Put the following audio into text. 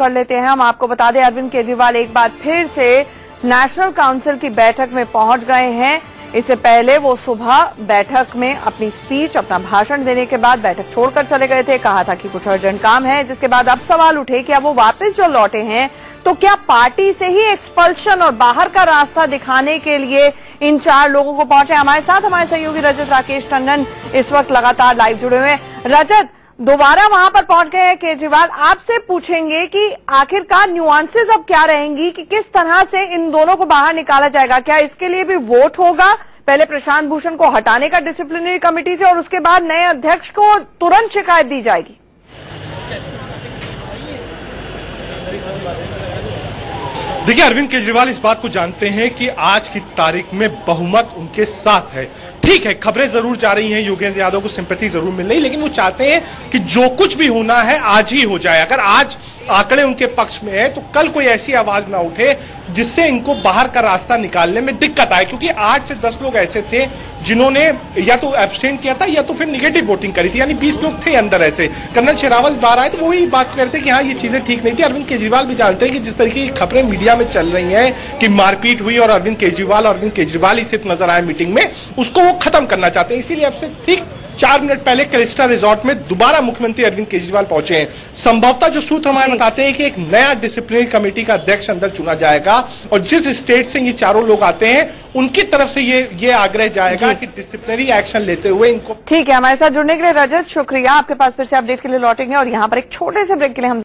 कर लेते हैं। हम आपको बता दें, अरविंद केजरीवाल एक बार फिर से नेशनल काउंसिल की बैठक में पहुंच गए हैं। इससे पहले वो सुबह बैठक में अपनी स्पीच, अपना भाषण देने के बाद बैठक छोड़कर चले गए थे। कहा था कि कुछ अर्जेंट काम है, जिसके बाद अब सवाल उठे कि अब वो वापस जो लौटे हैं तो क्या पार्टी से ही एक्सपल्शन और बाहर का रास्ता दिखाने के लिए इन चार लोगों को पहुंचे। हमारे साथ हमारे सहयोगी रजत राकेश टंडन इस वक्त लगातार लाइव जुड़े हुए हैं। रजत, दोबारा वहां पर पहुंच गए हैं केजरीवाल, आपसे पूछेंगे कि आखिरकार न्यूआंसेस अब क्या रहेंगी कि किस तरह से इन दोनों को बाहर निकाला जाएगा। क्या इसके लिए भी वोट होगा, पहले प्रशांत भूषण को हटाने का डिसिप्लिनरी कमेटी से और उसके बाद नए अध्यक्ष को तुरंत शिकायत दी जाएगी? देखिए, अरविंद केजरीवाल इस बात को जानते हैं कि आज की तारीख में बहुमत उनके साथ है। ठीक है, खबरें जरूर जा रही हैं, योगेंद्र यादव को सिंपैथी जरूर मिल रही, लेकिन वो चाहते हैं कि जो कुछ भी होना है आज ही हो जाए। अगर आज आंकड़े उनके पक्ष में है तो कल कोई ऐसी आवाज ना उठे जिससे इनको बाहर का रास्ता निकालने में दिक्कत आए, क्योंकि 8 से 10 लोग ऐसे थे जिन्होंने या तो एब्सटेन किया था या तो फिर निगेटिव वोटिंग करी थी, यानी 20 लोग थे अंदर ऐसे। कर्नल शेरावत बाहर आए तो वही बात कर रहे थे कि हाँ, ये चीजें ठीक नहीं थी। अरविंद केजरीवाल भी जानते हैं कि जिस तरीके की खबरें मीडिया में चल रही हैं कि मारपीट हुई और अरविंद केजरीवाल ही सिर्फ नजर आए मीटिंग में, उसको वो खत्म करना चाहते हैं। इसीलिए अब से ठीक 4 मिनट पहले क्रिस्टल रिजॉर्ट में दोबारा मुख्यमंत्री अरविंद केजरीवाल पहुंचे हैं। संभवतः जो सूत्र हमारे बताते हैं कि एक नया डिसिप्लिनरी कमेटी का अध्यक्ष अंदर चुना जाएगा और जिस स्टेट से ये चारों लोग आते हैं उनकी तरफ से ये आग्रह जाएगा कि डिसिप्लिनरी एक्शन लेते हुए इनको। ठीक है, हमारे साथ जुड़ने के लिए रजत, शुक्रिया। आपके पास फिर से अपडेट के लिए लौटेंगे और यहाँ पर एक छोटे से ब्रेक के लिए हम